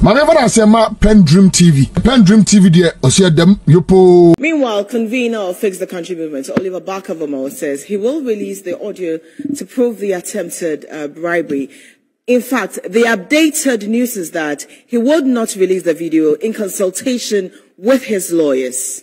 Pendream TV. Pendream TV dear Osiadem Yopo. Meanwhile, convener of Fix the Country Movement, Oliver Barker-Vormawor, says he will release the audio to prove the attempted bribery. In fact, the updated news is that he would not release the video in consultation with his lawyers.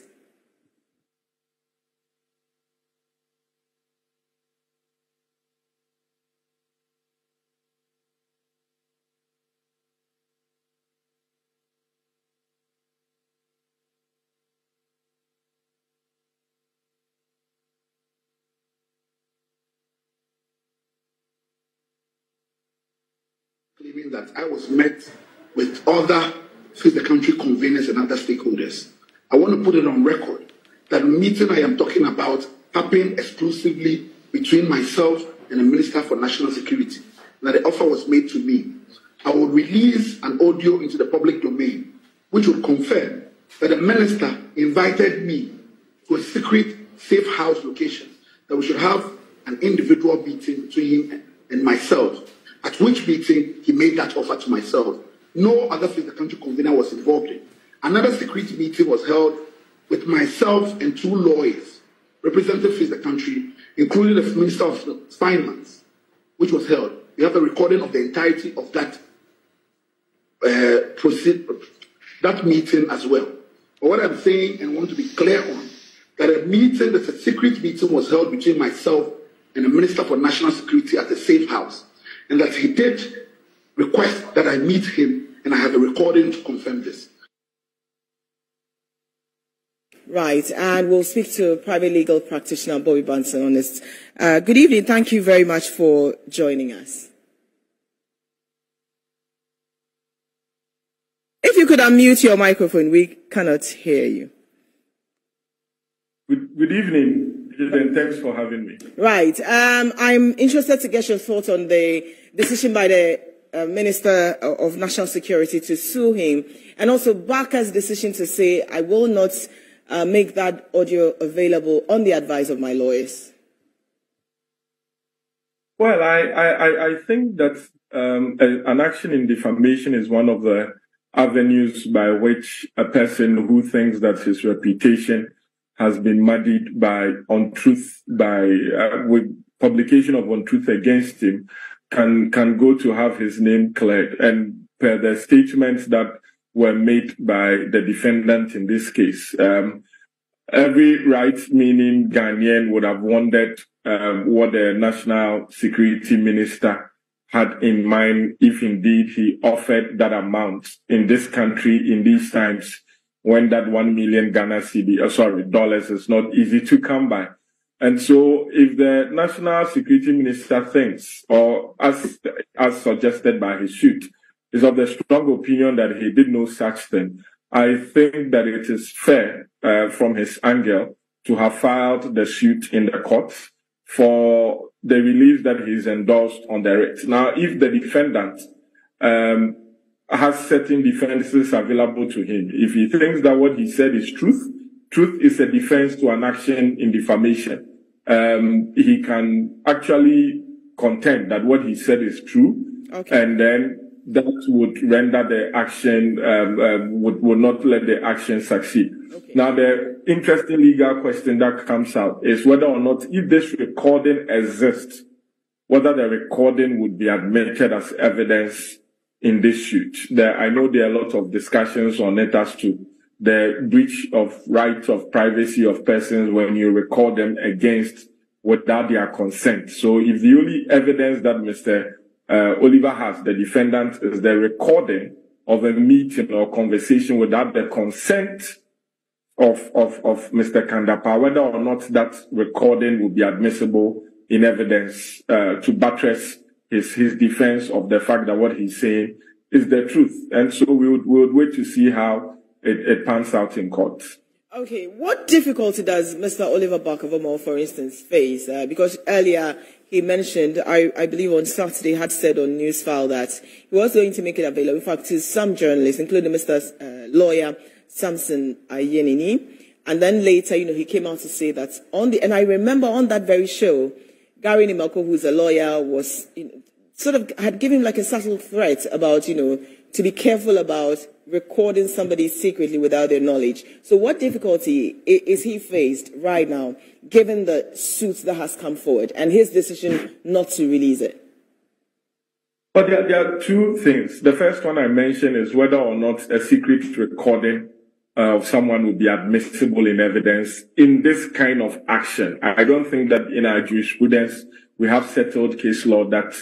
Claiming that I was met with other Fix the Country conveners and other stakeholders. I want to put it on record that the meeting I am talking about happened exclusively between myself and the Minister for National Security, and that the offer was made to me. I will release an audio into the public domain, which would confirm that the Minister invited me to a secret safe house location, that we should have an individual meeting between him and myself, at which meeting he made that offer to myself. No other Fix the Country convener was involved in. Another secret meeting was held with myself and two lawyers representing Fix the Country, including the Minister of Finance, which was held. We have a recording of the entirety of that that meeting as well. But what I'm saying and want to be clear on, that a meeting, that a secret meeting was held between myself and the Minister for National Security at the safe house, and that he did request that I meet him, and I have a recording to confirm this. Right, and we'll speak to private legal practitioner Bobby Benson on this. Good evening, thank you very much for joining us. If you could unmute your microphone, we cannot hear you. Good evening. Thanks for having me. Right. I'm interested to get your thoughts on the decision by the Minister of National Security to sue him, and also Barker's decision to say, I will not make that audio available on the advice of my lawyers. Well, I think that an action in defamation is one of the avenues by which a person who thinks that his reputation has been muddied by untruth, with publication of untruth against him, can go to have his name cleared. And per the statements that were made by the defendant in this case, every right-meaning Ghanaian would have wondered what the National Security Minister had in mind, if indeed he offered that amount in this country in these times, when that 1 million Ghana cedi, dollars is not easy to come by. And so if the National Security Minister thinks, or as suggested by his suit, is of the strong opinion that he did no such thing, I think that it is fair from his angle to have filed the suit in the courts for the relief that he's endorsed on the writ. Now, if the defendant has certain defenses available to him, if he thinks that what he said is truth is a defense to an action in defamation, he can actually contend that what he said is true, okay, and then that would render the action, would not let the action succeed. Okay. Now, the interesting legal question that comes out is whether or not, if this recording exists, whether the recording would be admitted as evidence in this suit. I know there are a lot of discussions on it as to the breach of rights of privacy of persons when you record them against without their consent. So if the only evidence that Mr. Oliver has, the defendant, is the recording of a meeting or conversation without the consent of Mr. Kan Dapaah, whether or not that recording will be admissible in evidence to buttress his defense of the fact that what he's saying is the truth. And so we would wait to see how it pans out in court. Okay, what difficulty does Mr. Oliver Barker-Vormawor, for instance, face? Because earlier he mentioned, I believe on Saturday, had said on Newsfile that he was going to make it available, in fact, to some journalists, including Mr. Lawyer Samson Ayenini. And then later, you know, he came out to say that on the, and I remember on that very show, Gary Nimako, who's a lawyer, was, you know, sort of had given like a subtle threat about, you know, to be careful about recording somebody secretly without their knowledge. So what difficulty is he faced right now, given the suit that has come forward and his decision not to release it? But there are two things. The first one I mentioned is whether or not a secret recording of someone would be admissible in evidence in this kind of action. I don't think that in our jurisprudence we have settled case law that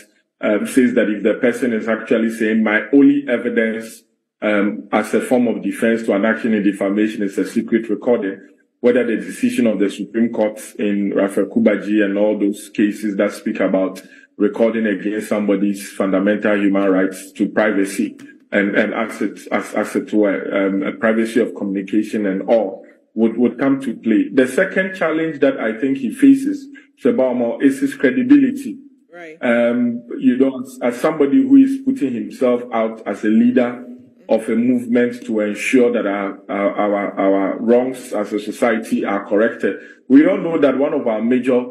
says that if the person is actually saying my only evidence as a form of defense to an action in defamation is a secret recording, whether the decision of the Supreme Court in Rafael Kubaji and all those cases that speak about recording against somebody's fundamental human rights to privacy and as it were, privacy of communication and all would come to play. The second challenge that I think he faces, Sebamo, is his credibility. Right. You know, as somebody who is putting himself out as a leader of a movement to ensure that our wrongs as a society are corrected, we don't know that one of our major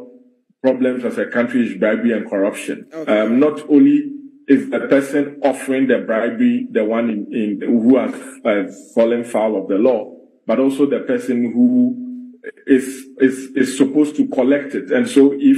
problems as a country is bribery and corruption. Okay. Not only is the person offering the bribery the one who has fallen foul of the law, but also the person who is supposed to collect it. And so, if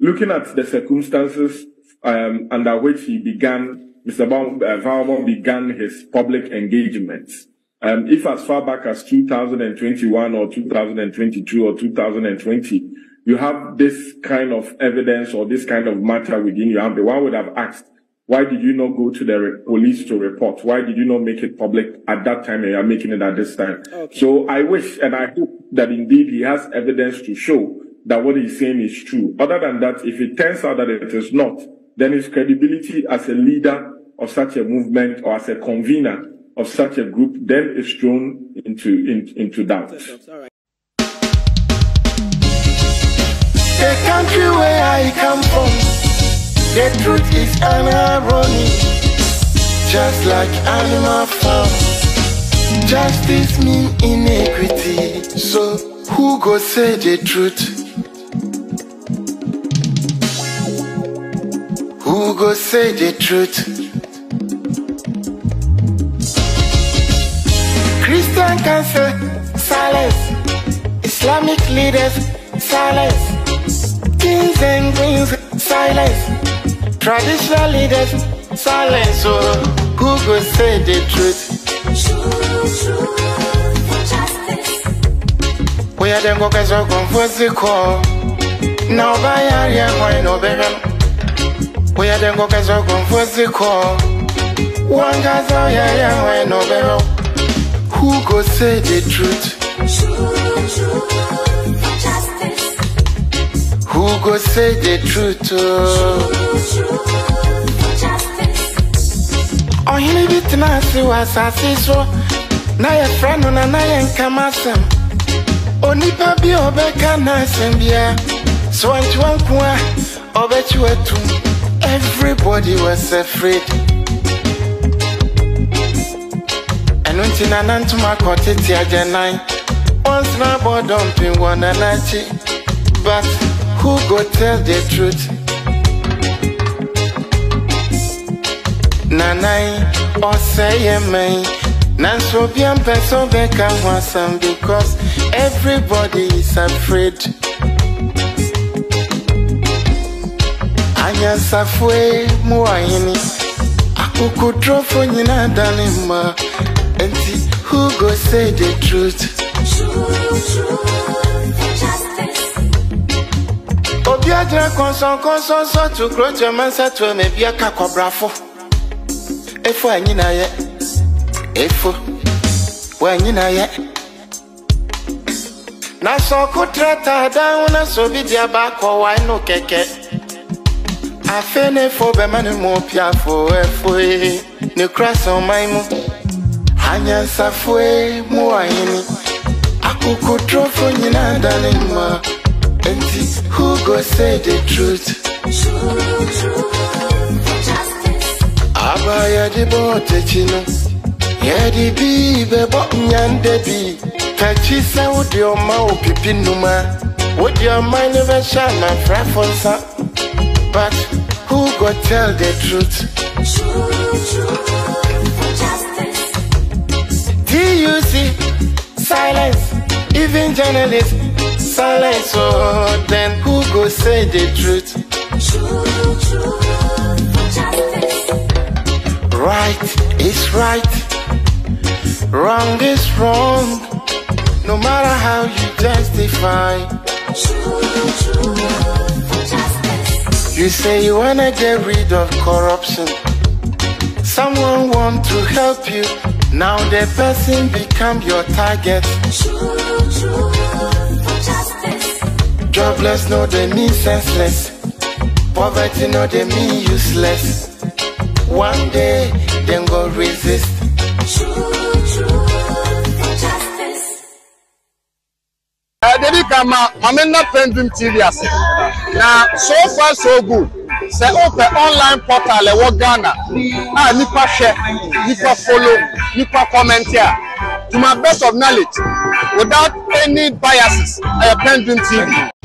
looking at the circumstances under which he began, Mr. Vormawor began his public engagements, if as far back as 2021 or 2022 or 2020. You have this kind of evidence or this kind of matter within your ambit, one would have asked, why did you not go to the police to report? Why did you not make it public at that time and you are making it at this time? Okay. So I wish and I hope that indeed he has evidence to show that what he's saying is true. Other than that, if it turns out that it is not, then his credibility as a leader of such a movement or as a convener of such a group then is thrown into doubt. The country where I come from, the truth is an irony. Just like animal farm, justice means inequity. So who go say the truth? Who go say the truth? Christian can say silence, Islamic leaders silence, kings and queens silence, traditional leaders silence. So who could say the truth? We are the workers of Confucico. Now by area, why no bevel? We are the workers of Confucico. One guy's area, why no bevel? Who could say the truth? Who go say the truth? Oh, he lived in a sea was a sea so. Now your friend on a night and come as him. Only baby Obeka nice and beer. So I want to obey you at two. Everybody was afraid. And until I went to my cottage, I did nine. Once my boy dumping one and I cheat. But who go tell the truth? Nanai, or say a man, Nanso be and person become one because everybody is afraid. Anya safwe muaini, akuku trofo nina dalima. And who go say the truth? Biadra konson so to close your man set to me be a cacobrafo. If I need a yet, if when you know yet. Now so could trata down so be dear back or why no keke. I feel for the man more piafo, if we cross on my move. Hanya Safwe, Moaini. Akuku trofo nina dalima. Who go say the truth? Abaya di bote chino, yadi bi bebo nyande bi. Kachisa udi oma upipi numa, udi oma inivesha na frafonsa. But who go tell the truth? living journalist, silence oh, then who go say the truth? True, right is right, wrong is wrong, no matter how you justify. True, you say you wanna get rid of corruption, someone want to help you, now the person become your target. True, jobless no they mean senseless, poverty no they mean useless, one day then go resist. I'm not Pendream TV. Now, so far so good. Say open online portal in Ghana. Ah, nipa share, nipa follow, nipa comment here. To my best of knowledge, without any biases, I have Pendream TV.